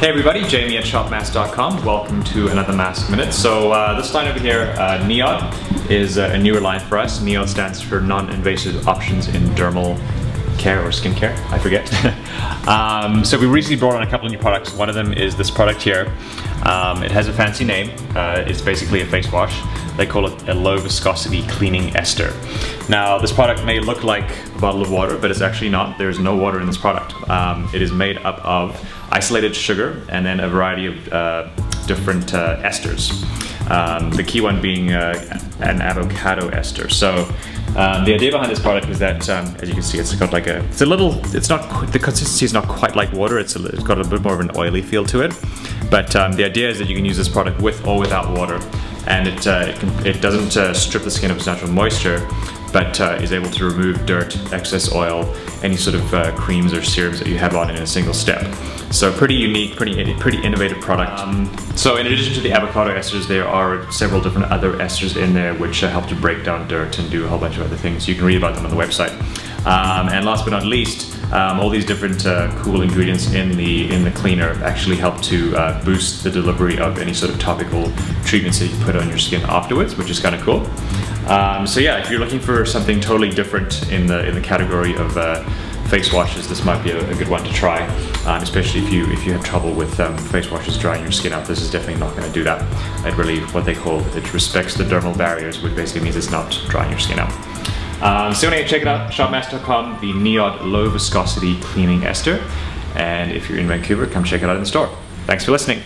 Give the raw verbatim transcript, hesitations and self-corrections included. Hey everybody, Jamie at shop masc dot com. Welcome to another Mask Minute. So uh, this line over here, uh, N I O D, is uh, a newer line for us. N I O D stands for Non-Invasive Options in Dermal Care or Skincare, I forget. um, so we recently brought on a couple of new products. One of them is this product here. Um, it has a fancy name. Uh, it's basically a face wash. They call it a low viscosity cleaning ester. Now this product may look like a bottle of water, but it's actually not. There's no water in this product. Um, it is made up of isolated sugar and then a variety of uh, different uh, esters. Um, the key one being uh, an avocado ester. So um, the idea behind this product is that, um, as you can see, it's got like a, it's a little, it's not, the consistency is not quite like water. It's, a, it's got a bit more of an oily feel to it. But um, the idea is that you can use this product with or without water. And it, uh, it, can, it doesn't uh, strip the skin of its natural moisture, but uh, is able to remove dirt, excess oil, any sort of uh, creams or serums that you have on in a single step. So pretty unique, pretty pretty innovative product. Um, so in addition to the avocado esters, there are several different other esters in there which uh, help to break down dirt and do a whole bunch of other things. You can read about them on the website. Um, and last but not least, um, all these different uh, cool ingredients in the in the cleaner actually help to uh, boost the delivery of any sort of topical treatments that you put on your skin afterwards, which is kind of cool. Um, so yeah, if you're looking for something totally different in the in the category of uh, face washes, this might be a, a good one to try, um, especially if you if you have trouble with um, face washes drying your skin out. This is definitely not going to do that. It really, what they call, it respects the dermal barriers, which basically means it's not drying your skin out. Um, so anyway, check it out, shop masc dot com, the N I O D Low Viscosity Cleaning Ester, and if you're in Vancouver, come check it out in the store. Thanks for listening.